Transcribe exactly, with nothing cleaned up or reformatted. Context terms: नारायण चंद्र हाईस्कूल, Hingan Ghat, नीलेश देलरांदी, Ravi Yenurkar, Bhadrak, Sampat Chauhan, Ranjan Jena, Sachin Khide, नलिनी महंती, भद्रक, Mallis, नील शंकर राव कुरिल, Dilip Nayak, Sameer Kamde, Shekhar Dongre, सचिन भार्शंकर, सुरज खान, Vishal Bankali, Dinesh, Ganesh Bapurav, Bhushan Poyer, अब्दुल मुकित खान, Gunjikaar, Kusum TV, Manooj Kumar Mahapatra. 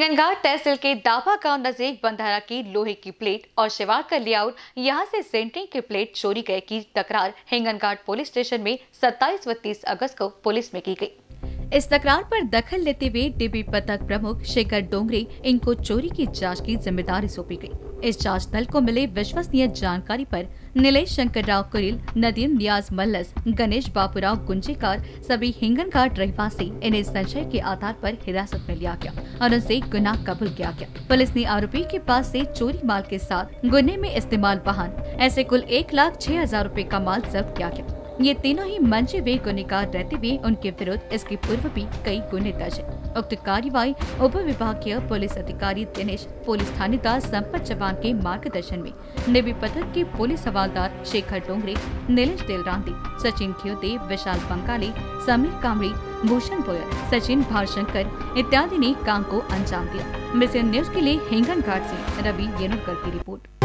हिंगन घाट तहसील के दाभा गांव नजदीक बंधारा की लोहे की प्लेट और शिवार का लेआउट यहां से सेंटरिंग की प्लेट चोरी गए की तकरार हिंगन घाट पुलिस स्टेशन में सत्ताईस व तीस अगस्त को पुलिस में की गई। इस तकरार पर दखल लेते हुए डीबी पथक प्रमुख शेखर डोंगरे इनको चोरी की जांच की जिम्मेदारी सौंपी गयी। इस जाँच दल को मिले विश्वसनीय जानकारी पर नील शंकर राव कुरिल, नदीम नियाज मल्लस, गणेश बापूराव गुंजीकार सभी हिंगन घाट रहवासी, इन्हें संशय के आधार पर हिरासत में लिया गया और उनसे गुनाह कबूल किया गया। पुलिस ने आरोपी के पास से चोरी माल के साथ गुने में इस्तेमाल वाहन ऐसे कुल एक लाख छह हजार रूपए का माल जब्त किया गया। ये तीनों ही मंचे हुए गुनेगार रहते हुए उनके विरुद्ध इसके पूर्व भी कई गुने दर्ज है। उक्त कार्यवाही उप विभागीय पुलिस अधिकारी दिनेश, पुलिस थानेदार संपत चौहान के मार्गदर्शन में निबी पथक के पुलिस हवालदार शेखर डोंगरे, नीलेश देलरांदी, सचिन खिदे, विशाल बंकाली, समीर कामड़े, भूषण पोयर, सचिन भार्शंकर इत्यादि ने काम को अंजाम दिया। मिशन न्यूज के लिए हिंगन घाट से रवि येनुरकर की रिपोर्ट।